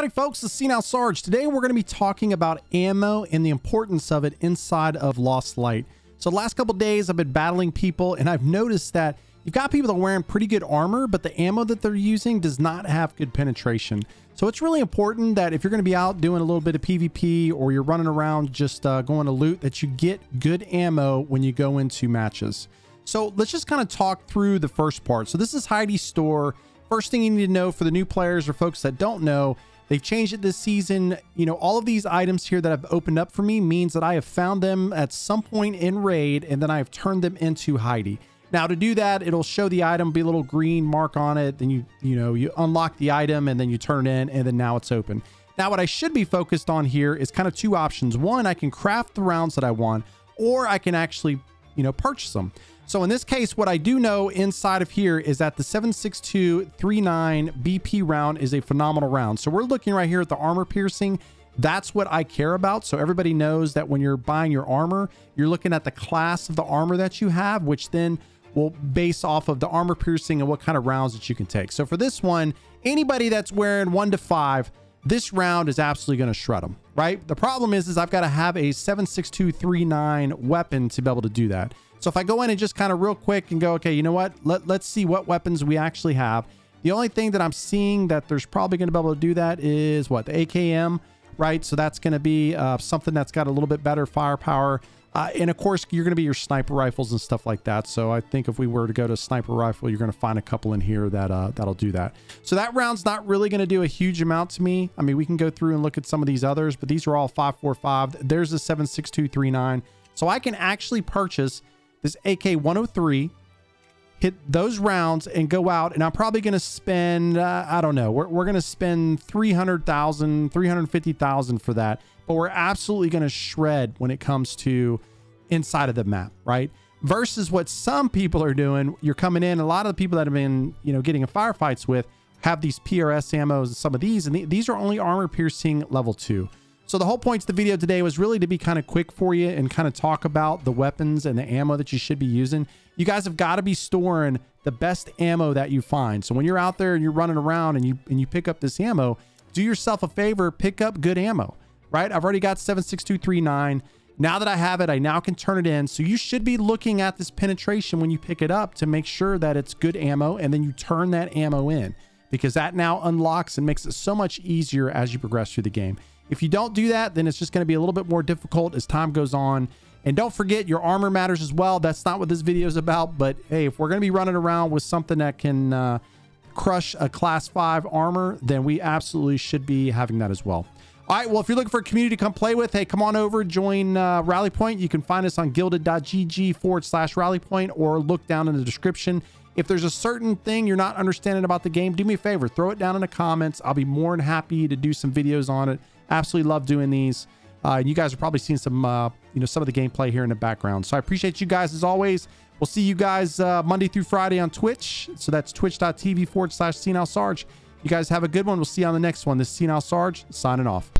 Howdy folks, this is Senile Sarge. Today we're going to be talking about ammo and the importance of it inside of Lost Light. So the last couple days I've been battling people and I've noticed that you've got people that are wearing pretty good armor, but the ammo that they're using does not have good penetration. So it's really important that if you're going to be out doing a little bit of PvP or you're running around just going to loot, that you get good ammo when you go into matches. So let's just kind of talk through the first part. So this is Heidi's store. First thing you need to know for the new players or folks that don't know, they've changed it this season. You know, all of these items here that I've opened up for me means that I have found them at some point in raid and then I have turned them into Heidi. Now to do that, it'll show the item, be a little green mark on it. Then you unlock the item and then you turn it in and then now it's open. Now what I should be focused on here is kind of two options. One, I can craft the rounds that I want, or I can actually, you know, purchase them. So in this case, what I do know inside of here is that the 7.6239 BP round is a phenomenal round. So we're looking right here at the armor piercing. That's what I care about. So everybody knows that when you're buying your armor, you're looking at the class of the armor that you have, which then will base off of the armor piercing and what kind of rounds that you can take. So for this one, anybody that's wearing 1 to 5, this round is absolutely going to shred them, right? The problem is I've got to have a 7.6239 weapon to be able to do that. So if I go in and just kind of real quick and go, okay, you know what? Let's see what weapons we actually have. The only thing that I'm seeing that there's probably going to be able to do that is what? The AKM, right? So that's going to be something that's got a little bit better firepower. And of course, you're going to be your sniper rifles and stuff like that. So I think if we were to go to sniper rifle, you're going to find a couple in here that that'll do that. So that round's not really going to do a huge amount to me. I mean, we can go through and look at some of these others, but these are all 5.45. There's the 7.6239. So I can actually purchase this AK-103, hit those rounds and go out, and I'm probably going to spend, I don't know, we're going to spend 300,000, 350,000 for that, but we're absolutely going to shred when it comes to inside of the map, right? Versus what some people are doing, you're coming in, a lot of the people that have been, you know, getting in firefights with have these PRS ammos and some of these, and these are only armor piercing level 2. So the whole point of the video today was really to be kind of quick for you and kind of talk about the weapons and the ammo that you should be using. You guys have got to be storing the best ammo that you find. So when you're out there and you're running around and you pick up this ammo, do yourself a favor, pick up good ammo, right? I've already got 7.6239. Now that I have it, I now can turn it in. So you should be looking at this penetration when you pick it up to make sure that it's good ammo, and then you turn that ammo in, because that now unlocks and makes it so much easier as you progress through the game. If you don't do that, then it's just going to be a little bit more difficult as time goes on. And don't forget, your armor matters as well. That's not what this video is about, but hey, if we're going to be running around with something that can crush a class 5 armor, then we absolutely should be having that as well. All right, well, if you're looking for a community to come play with, hey, come on over, join Rally Point. You can find us on gilded.gg/Rally Point, or look down in the description. If there's a certain thing you're not understanding about the game, do me a favor, throw it down in the comments. I'll be more than happy to do some videos on it. Absolutely love doing these. You guys are probably seeing some, you know, some of the gameplay here in the background. So I appreciate you guys as always. We'll see you guys Monday through Friday on Twitch. So that's twitch.tv/SenileSarge. You guys have a good one. We'll see you on the next one. This is Senile Sarge signing off.